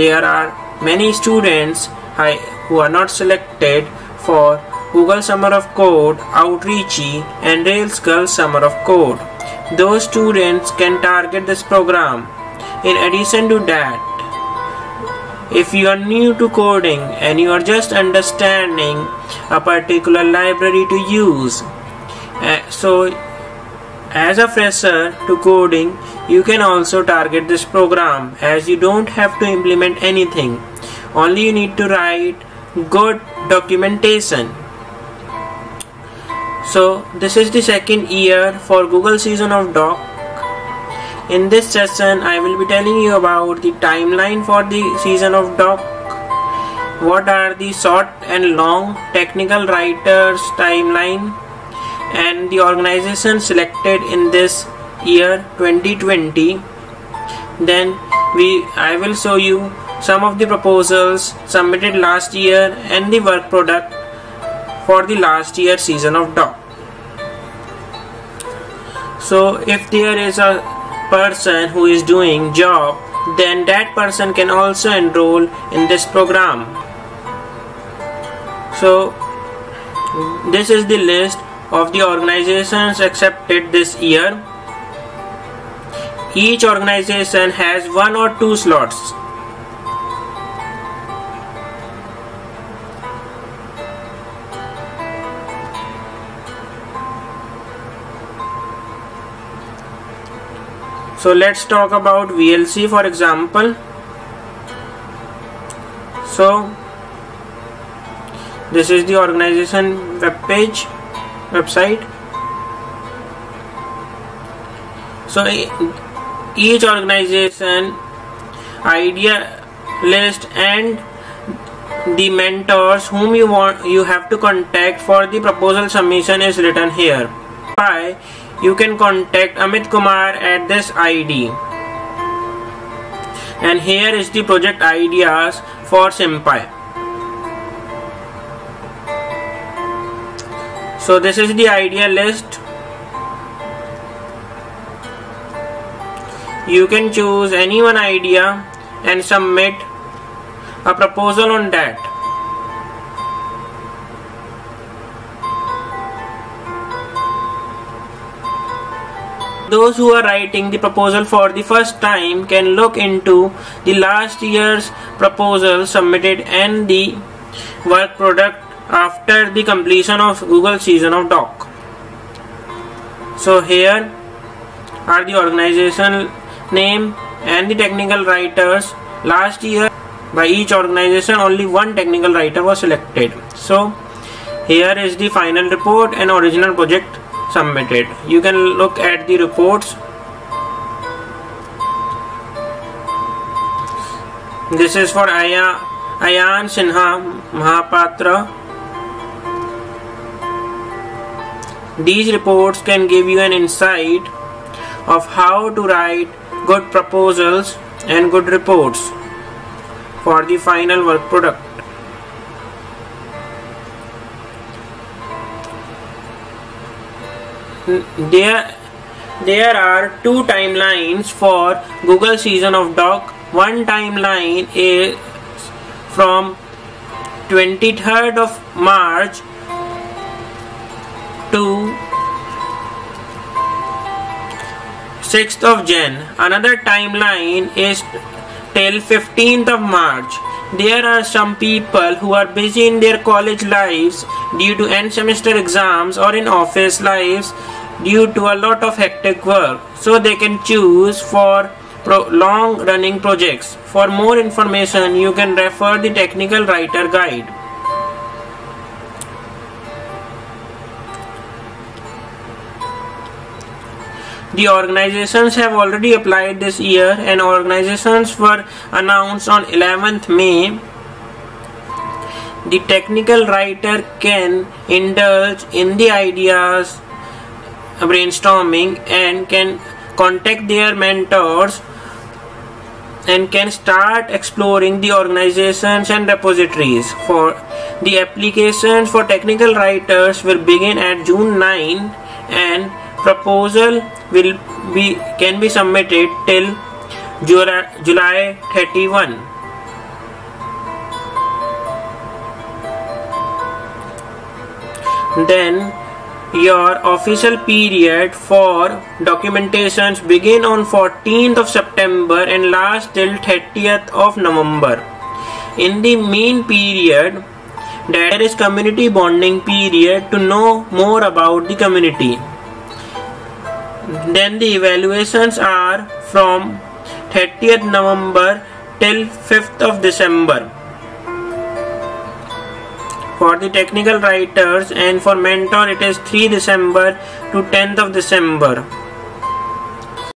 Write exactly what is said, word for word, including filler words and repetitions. there are many students who are not selected for Google Summer of Code, Outreachy, and Rails Girl Summer of Code. Those students can target this program. In addition to that, if you are new to coding and you are just understanding a particular library to use, uh, so as a fresher to coding, you can also target this program, as you don't have to implement anything. Only you need to write good documentation. So this is the second year for Google Season of Docs. In this session, I will be telling you about the timeline for the Season of Docs, what are the short and long technical writers timeline, and the organization selected in this year twenty twenty. Then we, I will show you some of the proposals submitted last year and the work product for the last year Season of Docs. So if there is a person who is doing job, then that person can also enroll in this program. So this is the list of the organizations accepted this year. Each organization has one or two slots. So let's talk about V L C, for example. So this is the organization web page, website. So each organization idea list and the mentors whom you want you have to contact for the proposal submission is written here. By you can contact Amit Kumar at this I D. And here is the project ideas for SimPy. So this is the idea list. You can choose any one idea and submit a proposal on that. Those who are writing the proposal for the first time can look into the last year's proposal submitted and the work product after the completion of Google Season of Docs. So here are the organization name and the technical writers. Last year by each organization only one technical writer was selected. So here is the final report and original project submitted. You can look at the reports. This is for Aya, Ayan Sinha Mahapatra. These reports can give you an insight of how to write good proposals and good reports for the final work product. There, there are two timelines for Google Season of Docs. One timeline is from twenty-third of March to sixth of January. Another timeline is till fifteenth of March. There are some people who are busy in their college lives due to end semester exams or in office lives due to a lot of hectic work. So they can choose for pro long running projects. For more information, you can refer the technical writer guide. The organizations have already applied this year, and organizations were announced on eleventh May. The technical writer can indulge in the ideas brainstorming and can contact their mentors and can start exploring the organizations and repositories. For the applications for technical writers will begin at June ninth, and proposal will be can be submitted till July thirty-first. Then your official period for documentations begin on fourteenth of September and last till thirtieth of November. In the main period, there is community bonding period to know more about the community. Then the evaluations are from thirtieth November till fifth of December. For the technical writers and for mentor, it is three December to tenth of December.